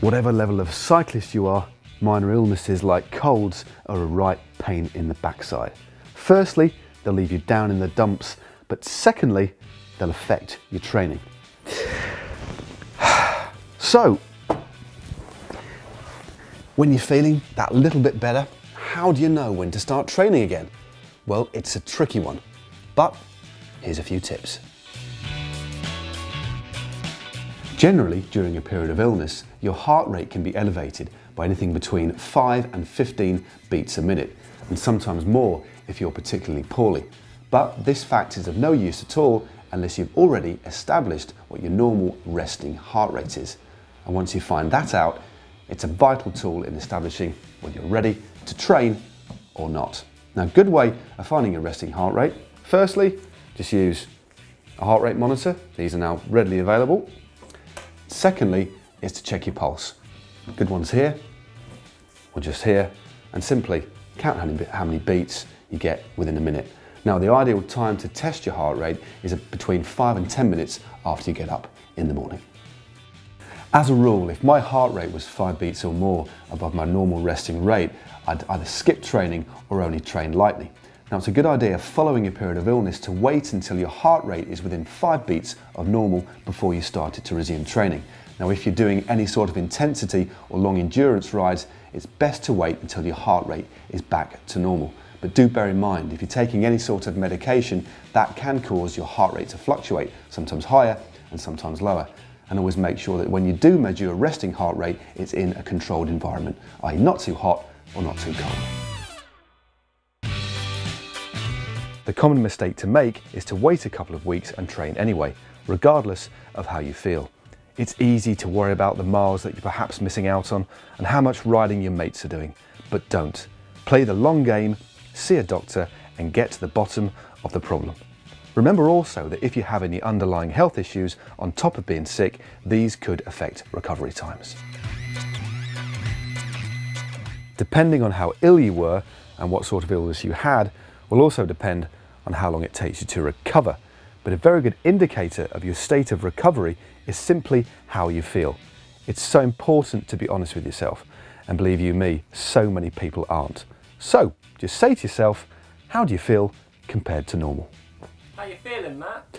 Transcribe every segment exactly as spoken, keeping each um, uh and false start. Whatever level of cyclist you are, minor illnesses like colds are a right pain in the backside. Firstly, they'll leave you down in the dumps, but secondly, they'll affect your training. So, when you're feeling that little bit better, how do you know when to start training again? Well, it's a tricky one, but here's a few tips. Generally, during a period of illness, your heart rate can be elevated by anything between five and fifteen beats a minute, and sometimes more if you're particularly poorly. But this fact is of no use at all unless you've already established what your normal resting heart rate is. And once you find that out, it's a vital tool in establishing whether you're ready to train or not. Now, a good way of finding your resting heart rate, firstly, just use a heart rate monitor. These are now readily available. Secondly is to check your pulse. Good ones here, or just here, and simply count how many beats you get within a minute. Now, the ideal time to test your heart rate is between five and ten minutes after you get up in the morning. As a rule, if my heart rate was five beats or more above my normal resting rate, I'd either skip training or only train lightly. Now, it's a good idea following a period of illness to wait until your heart rate is within five beats of normal before you started to resume training. Now, if you're doing any sort of intensity or long endurance rides, it's best to wait until your heart rate is back to normal. But do bear in mind, if you're taking any sort of medication, that can cause your heart rate to fluctuate, sometimes higher and sometimes lower. And always make sure that when you do measure your resting heart rate, it's in a controlled environment, that is not too hot or not too cold. The common mistake to make is to wait a couple of weeks and train anyway, regardless of how you feel. It's easy to worry about the miles that you're perhaps missing out on and how much riding your mates are doing, but don't. Play the long game, see a doctor, and get to the bottom of the problem. Remember also that if you have any underlying health issues, on top of being sick, these could affect recovery times. Depending on how ill you were and what sort of illness you had will also depend on how long it takes you to recover. But a very good indicator of your state of recovery is simply how you feel. It's so important to be honest with yourself, and believe you me, so many people aren't. So just say to yourself, how do you feel compared to normal? How you feeling, Matt?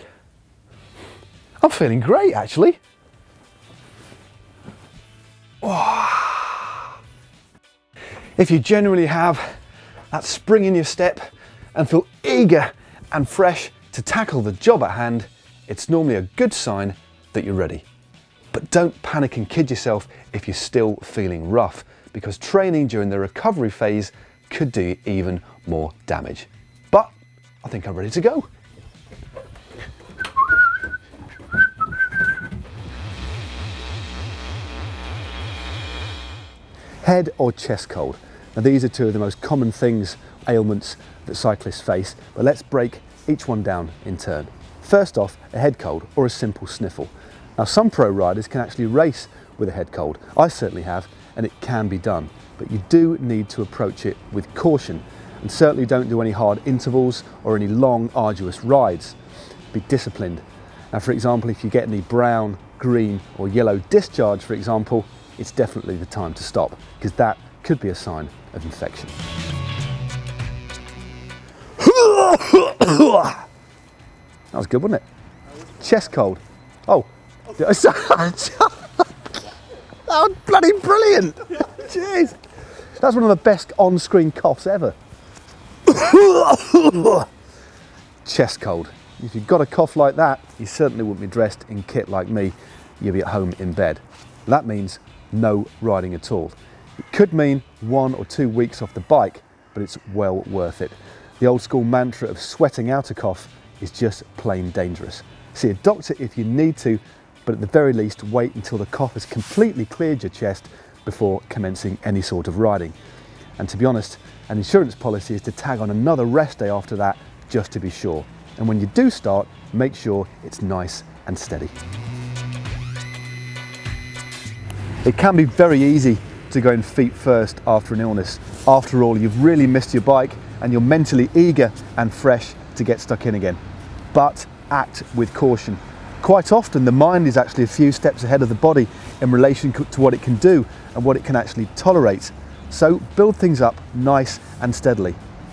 I'm feeling great, actually. Oh. If you generally have that spring in your step and feel eager and fresh to tackle the job at hand, it's normally a good sign that you're ready. But don't panic and kid yourself if you're still feeling rough, because training during the recovery phase could do even more damage. But I think I'm ready to go. Head or chest cold. Now, these are two of the most common things, ailments that cyclists face, but let's break each one down in turn. First off, a head cold or a simple sniffle. Now, some pro riders can actually race with a head cold. I certainly have, and it can be done, but you do need to approach it with caution, and certainly don't do any hard intervals or any long, arduous rides. Be disciplined. Now, for example, if you get any brown, green or yellow discharge, for example, it's definitely the time to stop, because that could be a sign of infection. That was good, wasn't it? Chest cold. Oh, that was bloody brilliant. Jeez. That's one of the best on-screen coughs ever. Chest cold. If you've got a cough like that, you certainly wouldn't be dressed in kit like me. You'll be at home in bed. That means no riding at all. It could mean one or two weeks off the bike, but it's well worth it. The old school mantra of sweating out a cough is just plain dangerous. See a doctor if you need to, but at the very least wait until the cough has completely cleared your chest before commencing any sort of riding. And to be honest, an insurance policy is to tag on another rest day after that, just to be sure. And when you do start, make sure it's nice and steady. It can be very easy to go in feet first after an illness. After all, you've really missed your bike and you're mentally eager and fresh to get stuck in again. But act with caution. Quite often the mind is actually a few steps ahead of the body in relation to what it can do and what it can actually tolerate. So build things up nice and steadily.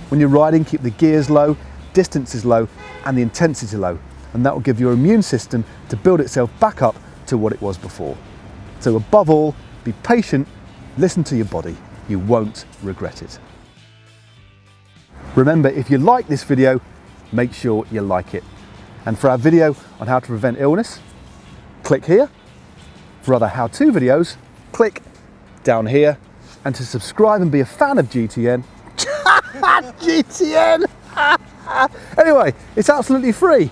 When you're riding, keep the gears low, distances low and the intensity low, and that will give your immune system to build itself back up to what it was before. So above all, be patient, listen to your body, you won't regret it. Remember, if you like this video, make sure you like it. And for our video on how to prevent illness, click here. For other how-to videos, click down here. And to subscribe and be a fan of G T N, G T N! Anyway, it's absolutely free.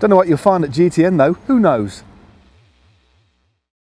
Don't know what you'll find at G T N though, who knows?